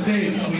stage.